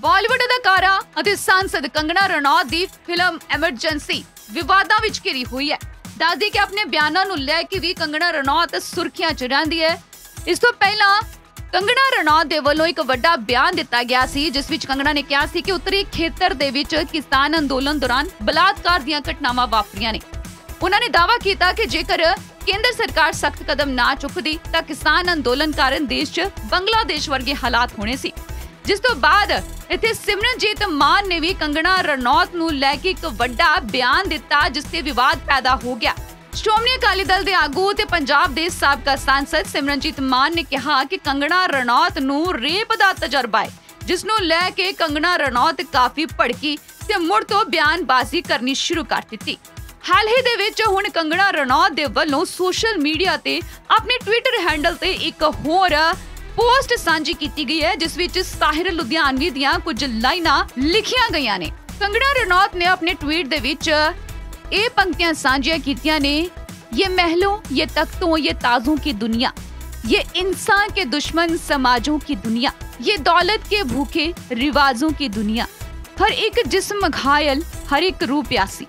ਬਾਲੀਵੁੱਡ ਅਦਾਕਾਰਾ ਅਤੇ सांसद कंगना रनौत की फिल्म इमरजेंसी विवादा विच घिरी हुई है। ਦੱਸ ਦਈਏ कि अपने बयानों ਨੂੰ ਲੈ ਕੇ भी कंगना रनौत सुर्खियां ਚ ਰਹਿੰਦੀ ਹੈ। इस ਤੋਂ ਪਹਿਲਾਂ कंगना रनौत ਦੇ ਵੱਲੋਂ ਇੱਕ ਵੱਡਾ ਬਿਆਨ ਦਿੱਤਾ ਗਿਆ ਸੀ, ਜਿਸ ਵਿੱਚ कंगना ने ਕਿਹਾ ਸੀ ਕਿ ਉੱਤਰੀ ਖੇਤਰ ਦੇ ਵਿੱਚ किसान ਅੰਦੋਲਨ ਦੌਰਾਨ ਬਲਾਤਕਾਰ ਦੀਆਂ ਘਟਨਾਵਾਂ ਵਾਪਰੀਆਂ ਨੇ। ਉਹਨਾਂ ਨੇ ਦਾਅਵਾ ਕੀਤਾ ਕਿ ਜੇਕਰ केंद्र सरकार सख्त कदम ना चुकदी तां किसान अंदोलन कारण देश च बांग्लादेश वर्गे हालात होने सी। जिस तो बाद इत्थे सिमरनजीत मान ने भी कंगना रनौत नूं लै के इक वड्डा बयान दिता, जिससे विवाद पैदा हो गया। श्रोमणी अकाली दल दे आगू ते पंजाब दे साबका सांसद सिमरनजीत मान ने कहा कि कंगना रनौत नूं रेप दा तजर्बा है, जिस नूं लै के कंगना रनौत काफी भड़की ते मुड़ तो बयानबाजी करनी शुरू कर दित्ती। हाल ही दे विच हुण कंगना रनौत दे वल्लों सोशल मीडिया ते अपने ट्विटर हैंडल ते एक होर पोस्ट सांझी कीती गई है, जिस विच साहिर लुधियानवी दियां कुछ लाइनां लिखियां गईयां ने। कंगना रनौत ने अपने ट्वीट दे विच ए पंक्तियां सांझियां कीतियां ने, ये महलों, ये तख्तों, ये ताजों की दुनिया, ये इंसान के दुश्मन समाजों की दुनिया, ये दौलत के भूखे रिवाजों की दुनिया, हर एक जिस्म घायल, हर एक रूह प्यासी।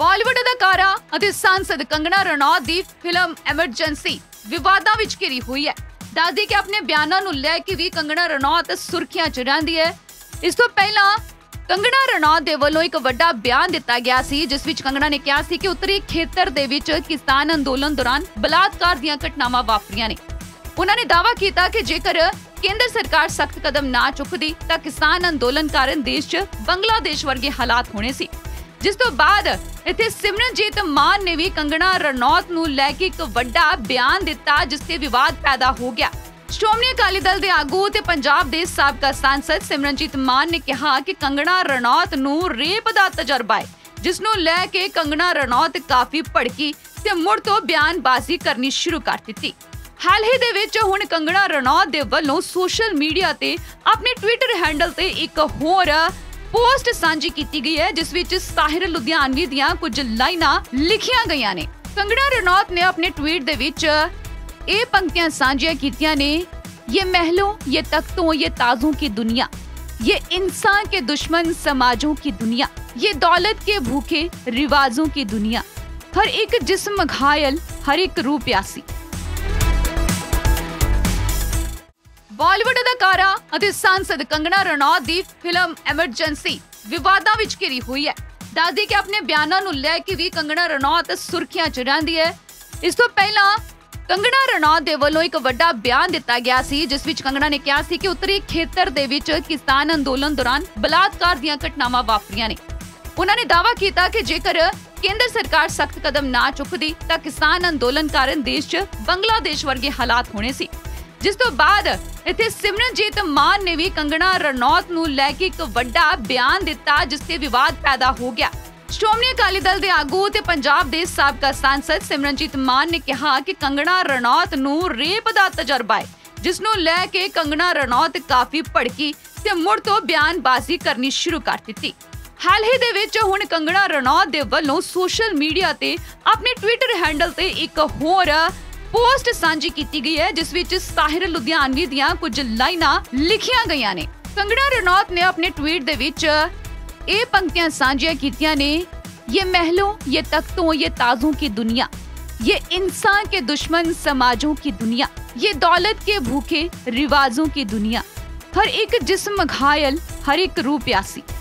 ਬਾਲੀਵੁੱਡ ਅਦਾਕਾਰਾ ਅਤੇ सांसद कंगना रनौत की फिल्म इमरजेंसी विवादा विच घिरी हुई है। ਦੱਸ ਦਈਏ कि अपने बयानों ਨੂੰ ਲੈ ਕੇ भी कंगना रनौत सुर्खियां ਚ ਰਹਿੰਦੀ ਹੈ। ਇਸ ਤੋਂ ਪਹਿਲਾਂ कंगना रनौत ਦੇ ਵੱਲੋਂ ਇੱਕ ਵੱਡਾ ਬਿਆਨ ਦਿੱਤਾ ਗਿਆ ਸੀ, ਜਿਸ ਵਿੱਚ कंगना ने ਕਿਹਾ ਸੀ ਕਿ ਉੱਤਰੀ ਖੇਤਰ ਦੇ ਵਿੱਚ किसान ਅੰਦੋਲਨ ਦੌਰਾਨ ਬਲਾਤਕਾਰ ਦੀਆਂ ਘਟਨਾਵਾਂ ਵਾਪਰੀਆਂ ਨੇ। ਉਹਨਾਂ ਨੇ ਦਾਅਵਾ ਕੀਤਾ ਕਿ ਜੇਕਰ ਕੇਂਦਰ ਸਰਕਾਰ ਸਖਤ ਕਦਮ ਨਾ ਚੁੱਕਦੀ ਤਾਂ किसान ਅੰਦੋਲਨ ਕਾਰਨ ਦੇਸ਼ 'ਚ ਬੰਗਲਾਦੇਸ਼ ਵਰਗੇ ਹਾਲਾਤ ਹੋਣੇ ਸੀ। जिस तो बाद इत्थे सिमरनजीत मान ने भी कंगना रनौत नूं लै के एक वड्डा बयान दिता, जिससे विवाद पैदा हो गया। श्रोमणी अकाली दल दे आगू ते पंजाब दे साबका सांसद सिमरनजीत मान ने कहा कि कंगना रनौत नूं रेप दा तजर्बा है, जिस नूं लै के कंगना रनौत काफी भड़की ते मुड़ तो बयानबाजी करनी शुरू कर दित्ती। हाल ही दे विच हुण कंगना रनौत दे वल्लों सोशल मीडिया ते अपने ट्विटर हैंडल ते एक होर पोस्ट सांझी कीती गई है, जिस विच साहिर लुधियानवी दियां कुछ लाइनां लिखियां गईयां ने। कंगना रनौत ने अपने ट्वीट दे विच ए पंक्तियां सांझियां कीतियां ने, ये महलों, ये तख्तों, ये ताजों की दुनिया, ये इंसान के दुश्मन समाजों की दुनिया, ये दौलत के भूखे रिवाजों की दुनिया, हर एक जिस्म घायल, हर एक रूह प्यासी। ਬਾਲੀਵੁੱਡ ਅਦਾਕਾਰਾ ਅਤੇ सांसद कंगना रनौत की फिल्म इमरजेंसी विवादा विच घिरी हुई है। ਦੱਸ ਦਈਏ कि अपने बयानों ਨੂੰ ਲੈ ਕੇ भी कंगना रनौत सुर्खियां ਚ ਰਹਿੰਦੀ ਹੈ। ਇਸ ਤੋਂ ਪਹਿਲਾਂ कंगना रनौत ਦੇ ਵੱਲੋਂ ਇੱਕ ਵੱਡਾ ਬਿਆਨ ਦਿੱਤਾ ਗਿਆ ਸੀ, ਜਿਸ ਵਿੱਚ कंगना ने ਕਿਹਾ ਸੀ ਕਿ ਉੱਤਰੀ ਖੇਤਰ ਦੇ ਵਿੱਚ किसान ਅੰਦੋਲਨ ਦੌਰਾਨ ਬਲਾਤਕਾਰ ਦੀਆਂ ਘਟਨਾਵਾਂ ਵਾਪਰੀਆਂ ਨੇ। ਉਹਨਾਂ ਨੇ ਦਾਅਵਾ ਕੀਤਾ ਕਿ ਜੇਕਰ ਕੇਂਦਰ ਸਰਕਾਰ ਸਖਤ ਕਦਮ ਨਾ ਚੁੱਕਦੀ ਤਾਂ किसान ਅੰਦੋਲਨ ਕਾਰਨ ਦੇਸ਼ 'ਚ ਬੰਗਲਾਦੇਸ਼ ਵਰਗੇ ਹਾਲਾਤ ਹੋਣੇ ਸੀ। जिस तो बाद इत्थे सिमरनजीत मान ने भी कंगना रनौत नूं लै के एक वड्डा बयान दिता, जिससे विवाद पैदा हो गया। श्रोमणी अकाली दल दे आगू ते पंजाब दे साबका सांसद सिमरनजीत मान ने कहा कि कंगना रनौत नूं रेप दा तजर्बा है, जिस नूं लै के कंगना रनौत काफी भड़की ते मुड़ तो बयानबाजी करनी शुरू कर दित्ती। हाल ही दे विच हुण कंगना रनौत दे वल्लों सोशल मीडिया ते अपने ट्विटर हैंडल ते एक होर पोस्ट सांझी कीती गई है, जिस विच साहिर लुधियानवी दियां कुछ लाइनां लिखियां गईयां ने। कंगना रनौत ने अपने ट्वीट दे विच ए पंक्तियां सांझियां कीतियां ने, ये महलों, ये तख्तों, ये ताजों की दुनिया, ये इंसान के दुश्मन समाजों की दुनिया, ये दौलत के भूखे रिवाजों की दुनिया, हर एक जिस्म घायल, हर एक रूह प्यासी।